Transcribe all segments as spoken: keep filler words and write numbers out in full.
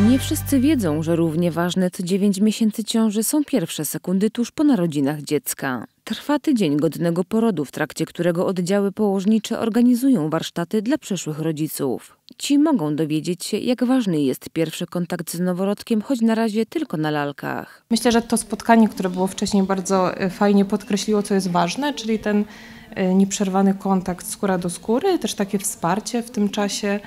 Nie wszyscy wiedzą, że równie ważne co dziewięć miesięcy ciąży są pierwsze sekundy tuż po narodzinach dziecka. Trwa tydzień godnego porodu, w trakcie którego oddziały położnicze organizują warsztaty dla przyszłych rodziców. Ci mogą dowiedzieć się, jak ważny jest pierwszy kontakt z noworodkiem, choć na razie tylko na lalkach. Myślę, że to spotkanie, które było wcześniej, bardzo fajnie podkreśliło, co jest ważne, czyli ten nieprzerwany kontakt skóra do skóry, też takie wsparcie w tym czasie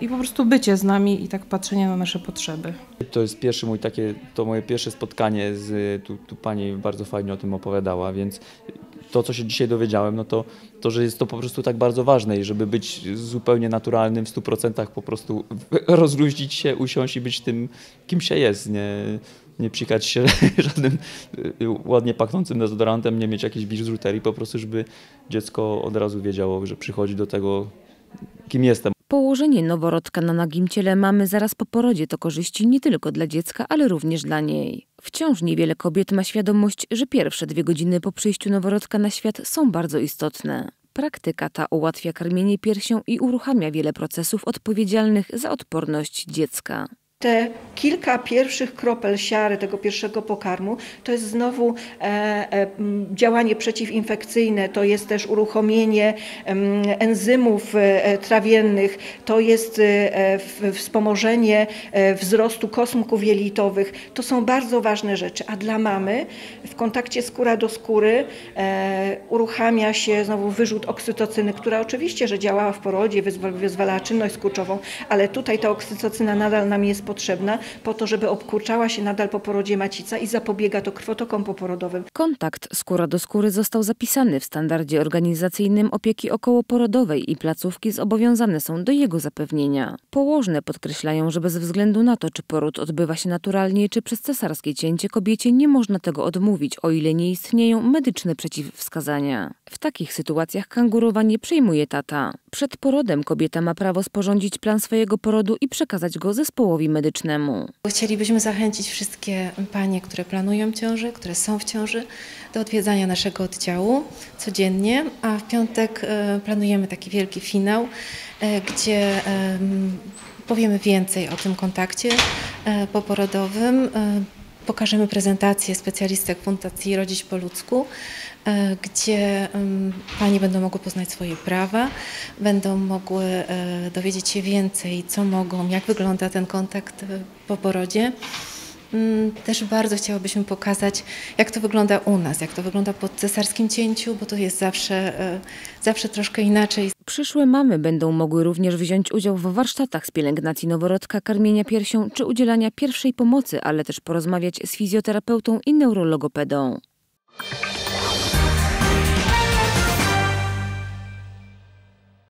i po prostu bycie z nami i tak patrzenie na nasze potrzeby. To jest pierwszy mój takie, to moje pierwsze spotkanie, z, tu, tu pani bardzo fajnie o tym opowiadała, więc to, co się dzisiaj dowiedziałem, no to, to, że jest to po prostu tak bardzo ważne i żeby być zupełnie naturalnym, w stu procentach po prostu rozluźnić się, usiąść i być tym, kim się jest, nie, nie psikać się żadnym ładnie pachnącym dezodorantem, nie mieć jakiejś biżuterii, po prostu, żeby dziecko od razu wiedziało, że przychodzi do tego, kim jestem. Położenie noworodka na nagim ciele mamy zaraz po porodzie to korzyści nie tylko dla dziecka, ale również dla niej. Wciąż niewiele kobiet ma świadomość, że pierwsze dwie godziny po przyjściu noworodka na świat są bardzo istotne. Praktyka ta ułatwia karmienie piersią i uruchamia wiele procesów odpowiedzialnych za odporność dziecka. Te kilka pierwszych kropel siary, tego pierwszego pokarmu, to jest znowu e, e, działanie przeciwinfekcyjne, to jest też uruchomienie e, enzymów e, trawiennych, to jest e, w, wspomożenie e, wzrostu kosmków jelitowych. To są bardzo ważne rzeczy, a dla mamy w kontakcie skóra do skóry e, uruchamia się znowu wyrzut oksytocyny, która oczywiście, że działała w porodzie, wyzwala, wyzwala czynność skurczową, ale tutaj ta oksytocyna nadal nam jest potrzebna po to, żeby obkurczała się nadal po porodzie macica i zapobiega to krwotokom poporodowym. Kontakt skóra do skóry został zapisany w standardzie organizacyjnym opieki okołoporodowej i placówki zobowiązane są do jego zapewnienia. Położne podkreślają, że bez względu na to, czy poród odbywa się naturalnie, czy przez cesarskie cięcie, kobiecie nie można tego odmówić, o ile nie istnieją medyczne przeciwwskazania. W takich sytuacjach kangurowa nie przyjmuje tata. Przed porodem kobieta ma prawo sporządzić plan swojego porodu i przekazać go zespołowi medycznemu. Chcielibyśmy zachęcić wszystkie panie, które planują ciążę, które są w ciąży, do odwiedzania naszego oddziału codziennie, a w piątek planujemy taki wielki finał, gdzie powiemy więcej o tym kontakcie poporodowym. Pokażemy prezentację specjalistek Fundacji Rodzić po Ludzku, gdzie panie będą mogły poznać swoje prawa, będą mogły dowiedzieć się więcej, co mogą, jak wygląda ten kontakt po porodzie. Też bardzo chciałabyśmy pokazać, jak to wygląda u nas, jak to wygląda po cesarskim cięciu, bo to jest zawsze, zawsze troszkę inaczej. Przyszłe mamy będą mogły również wziąć udział w warsztatach z pielęgnacji noworodka, karmienia piersią czy udzielania pierwszej pomocy, ale też porozmawiać z fizjoterapeutą i neurologopedą.